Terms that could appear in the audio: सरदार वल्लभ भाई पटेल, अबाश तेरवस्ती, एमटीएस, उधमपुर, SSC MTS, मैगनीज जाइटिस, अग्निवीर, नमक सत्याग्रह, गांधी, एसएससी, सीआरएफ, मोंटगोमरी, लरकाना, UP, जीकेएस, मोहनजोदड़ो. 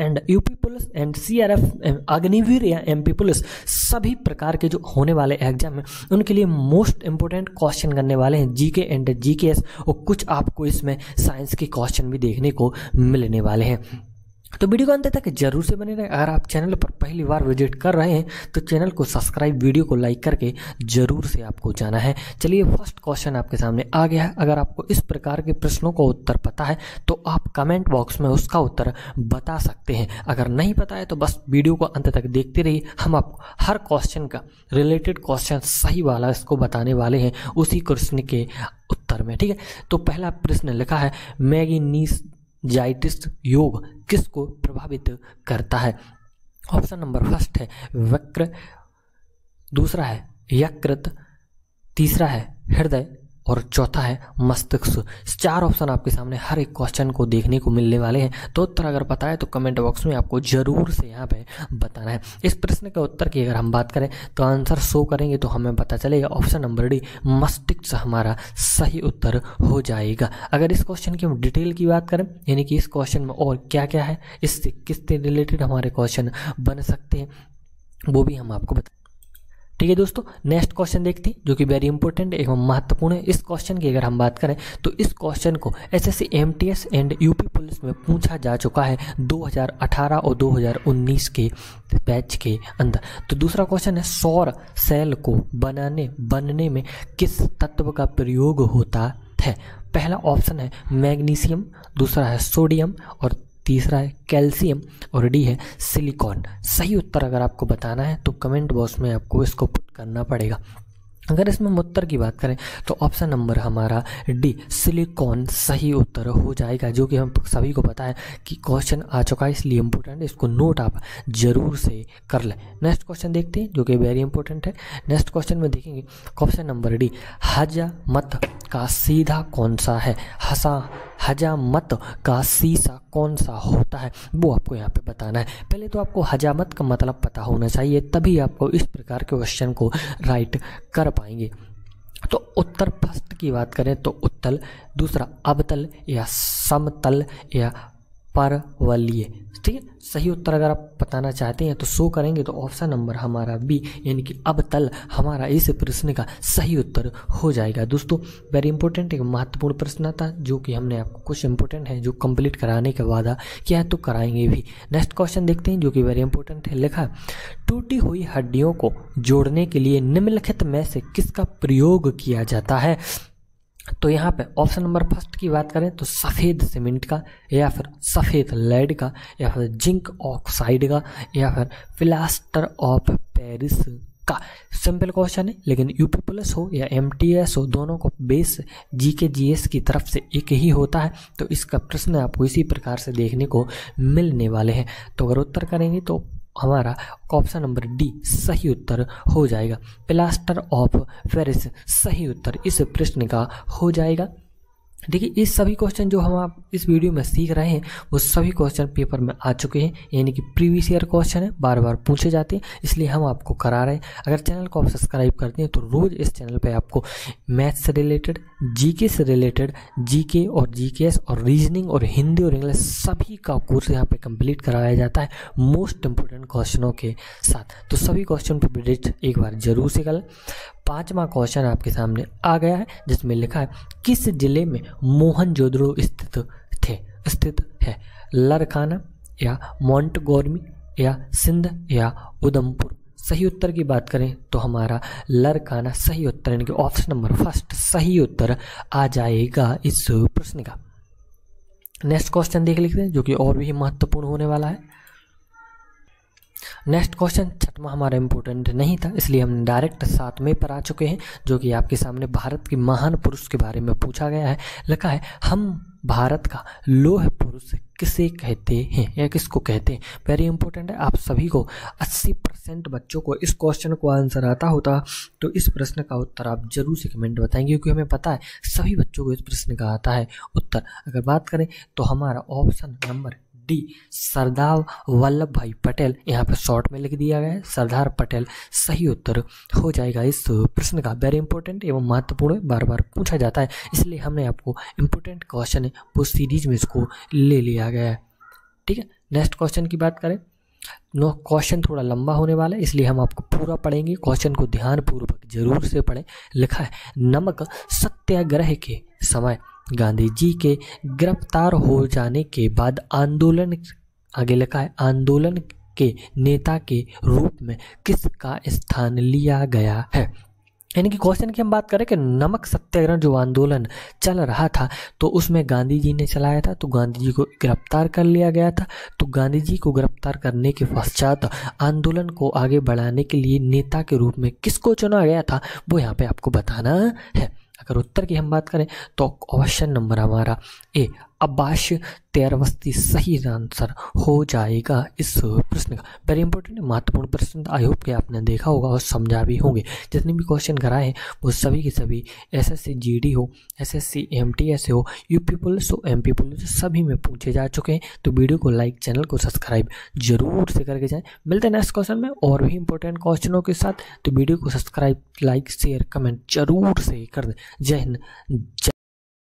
And UP police and सीआरएफ, अग्निवीर या MP police, सभी प्रकार के जो होने वाले एग्जाम हैं उनके लिए मोस्ट इंपोर्टेंट क्वेश्चन करने वाले हैं जीके एंड जीकेएस, और कुछ आपको इसमें साइंस के क्वेश्चन भी देखने को मिलने वाले हैं। तो वीडियो को अंत तक जरूर से बने रहें। अगर आप चैनल पर पहली बार विजिट कर रहे हैं तो चैनल को सब्सक्राइब, वीडियो को लाइक करके जरूर से आपको जाना है। चलिए, फर्स्ट क्वेश्चन आपके सामने आ गया है। अगर आपको इस प्रकार के प्रश्नों का उत्तर पता है तो आप कमेंट बॉक्स में उसका उत्तर बता सकते हैं। अगर नहीं पता है तो बस वीडियो को अंत तक देखते रहिए। हम आपको हर क्वेश्चन का रिलेटेड क्वेश्चन सही वाला इसको बताने वाले हैं उसी प्रश्न के उत्तर में, ठीक है। तो पहला प्रश्न लिखा है, मैगनीज जाइटिस योग किसको प्रभावित करता है? ऑप्शन नंबर फर्स्ट है वक्र, दूसरा है यकृत, तीसरा है हृदय और चौथा है मस्तिष्क। चार ऑप्शन आपके सामने हर एक क्वेश्चन को देखने को मिलने वाले हैं। तो उत्तर अगर पता है तो कमेंट बॉक्स में आपको जरूर से यहाँ पे बताना है। इस प्रश्न के उत्तर की अगर हम बात करें तो आंसर शो करेंगे तो हमें पता चलेगा ऑप्शन नंबर डी मस्तिष्क हमारा सही उत्तर हो जाएगा। अगर इस क्वेश्चन की हम डिटेल की बात करें, यानी कि इस क्वेश्चन में और क्या क्या है, इससे किससे रिलेटेड हमारे क्वेश्चन बन सकते हैं, वो भी हम आपको बता, ठीक है दोस्तों। नेक्स्ट क्वेश्चन देखते हैं जो कि वेरी इंपॉर्टेंट एवं महत्वपूर्ण है। इस क्वेश्चन की अगर हम बात करें तो इस क्वेश्चन को एसएससी एमटीएस and UP police में पूछा जा चुका है 2018 और 2019 के बैच के अंदर। तो दूसरा क्वेश्चन है, सौर सेल को बनने में किस तत्व का प्रयोग होता है? पहला ऑप्शन है मैग्नीशियम, दूसरा है सोडियम और तीसरा है कैल्शियम और डी है सिलिकॉन। सही उत्तर अगर आपको बताना है तो कमेंट बॉक्स में आपको इसको पुट करना पड़ेगा। अगर इसमें उत्तर की बात करें तो ऑप्शन नंबर हमारा डी सिलिकॉन सही उत्तर हो जाएगा, जो कि हम सभी को पता है कि क्वेश्चन आ चुका है, इसलिए इम्पोर्टेंट है, इसको नोट आप जरूर से कर लें। नेक्स्ट क्वेश्चन देखते हैं जो कि वेरी इंपॉर्टेंट है। नेक्स्ट क्वेश्चन में देखेंगे ऑप्शन नंबर डी हजामत का सीधा कौन सा है? हजामत का सीसा कौन सा होता है वो आपको यहाँ पे बताना है। पहले तो आपको हजामत का मतलब पता होना चाहिए, तभी आपको इस प्रकार के क्वेश्चन को राइट कर पाएंगे। तो उत्तर फर्स्ट की बात करें तो उत्तल, दूसरा अवतल या समतल या परवलय, ठीक है। सही उत्तर अगर आप बताना चाहते हैं तो शो करेंगे तो ऑप्शन नंबर हमारा बी यानी कि अवतल हमारा इस प्रश्न का सही उत्तर हो जाएगा। दोस्तों, वेरी इंपॉर्टेंट एक महत्वपूर्ण प्रश्न था जो कि हमने आपको कुछ इंपॉर्टेंट है जो कंप्लीट कराने का वादा किया है, तो कराएंगे भी। नेक्स्ट क्वेश्चन देखते हैं जो कि वेरी इंपॉर्टेंट है। लिखा, टूटी हुई हड्डियों को जोड़ने के लिए निम्नलिखित में से किसका प्रयोग किया जाता है? तो यहाँ पे ऑप्शन नंबर फर्स्ट की बात करें तो सफ़ेद सीमेंट का, या फिर सफ़ेद लेड का, या फिर जिंक ऑक्साइड का, या फिर प्लास्टर ऑफ पेरिस का। सिंपल क्वेश्चन है, लेकिन यूपी पुलिस हो या एमटीएस हो, दोनों को बेस जीके जीएस की तरफ से एक ही होता है, तो इसका प्रश्न आपको इसी प्रकार से देखने को मिलने वाले हैं। तो अगर उत्तर करेंगे तो हमारा ऑप्शन नंबर डी सही उत्तर हो जाएगा। प्लास्टर ऑफ पेरिस सही उत्तर इस प्रश्न का हो जाएगा। देखिए, इस सभी क्वेश्चन जो हम आप इस वीडियो में सीख रहे हैं वो सभी क्वेश्चन पेपर में आ चुके हैं, यानी कि प्रीवियस ईयर क्वेश्चन है, बार बार पूछे जाते हैं, इसलिए हम आपको करा रहे हैं। अगर चैनल को आप सब्सक्राइब करते हैं तो रोज़ इस चैनल पे आपको मैथ्स से रिलेटेड, जीके से रिलेटेड, जीके और जीकेएस और रीजनिंग और हिंदी और इंग्लिश सभी का कोर्स यहाँ पर कम्प्लीट कराया जाता है मोस्ट इम्पोर्टेंट क्वेश्चनों के साथ। तो सभी क्वेश्चन पर विजिट एक बार जरूर से कर लें। पाँचवा क्वेश्चन आपके सामने आ गया है जिसमें लिखा है, किस जिले में मोहनजोदड़ो स्थित है? लरकाना या मोंटगोमरी या सिंध या उधमपुर। सही उत्तर की बात करें तो हमारा लरकाना सही उत्तर, यानी कि ऑप्शन नंबर फर्स्ट सही उत्तर आ जाएगा इस प्रश्न का। नेक्स्ट क्वेश्चन देख लेते हैं जो कि और भी महत्वपूर्ण होने वाला है। नेक्स्ट क्वेश्चन छठवां हमारा इम्पोर्टेंट नहीं था, इसलिए हम डायरेक्ट सातवें पर आ चुके हैं जो कि आपके सामने भारत के महान पुरुष के बारे में पूछा गया है। लिखा है, हम भारत का लौह पुरुष किसे कहते हैं या किसको कहते हैं? वेरी इंपॉर्टेंट है, आप सभी को 80% बच्चों को इस क्वेश्चन को आंसर आता होता तो इस प्रश्न का उत्तर आप जरूर से कमेंट बताएंगे, क्योंकि हमें पता है सभी बच्चों को इस प्रश्न का आता है उत्तर। अगर बात करें तो हमारा option number D सरदार वल्लभ भाई पटेल, यहाँ पर शॉर्ट में लिख दिया गया है सरदार पटेल, सही उत्तर हो जाएगा इस प्रश्न का। वेरी इंपॉर्टेंट एवं महत्वपूर्ण, बार बार पूछा जाता है, इसलिए हमने आपको इम्पोर्टेंट क्वेश्चन है वो सीरीज में इसको ले लिया गया है, ठीक है। नेक्स्ट क्वेश्चन की बात करें, नो क्वेश्चन थोड़ा लंबा होने वाला है इसलिए हम आपको पूरा पढ़ेंगे, क्वेश्चन को ध्यानपूर्वक जरूर से पढ़ें। लिखा है नमक सत्याग्रह के समय गांधी जी के गिरफ्तार हो जाने के बाद आंदोलन, आगे लिखा है आंदोलन के नेता के रूप में किसका स्थान लिया गया है। यानी कि क्वेश्चन की हम बात करें कि नमक सत्याग्रह जो आंदोलन चल रहा था तो उसमें गांधी जी ने चलाया था, तो गांधी जी को गिरफ्तार कर लिया गया था। तो गांधी जी को गिरफ्तार करने के पश्चात आंदोलन को आगे बढ़ाने के लिए नेता के रूप में किसको चुना गया था वो यहाँ पे आपको बताना है। अगर उत्तर की हम बात करें तो क्वेश्चन नंबर हमारा ए अबाश तेरवस्ती सही आंसर हो जाएगा इस प्रश्न का। वेरी इंपॉर्टेंट, महत्वपूर्ण प्रश्न, आई होप कि आपने देखा होगा और समझा भी होंगे। जितने भी क्वेश्चन कराए हैं वो सभी के सभी एसएससी जीडी हो, एसएससी एमटीएस हो, यूपी पुलिस हो, एमपी पुलिस, सभी में पूछे जा चुके हैं। तो वीडियो को लाइक, चैनल को सब्सक्राइब जरूर से करके जाएँ। मिलते हैं नेक्स्ट क्वेश्चन में और भी इंपॉर्टेंट क्वेश्चनों के साथ। तो वीडियो को सब्सक्राइब, लाइक, शेयर, कमेंट जरूर से कर दें। जय हिंद।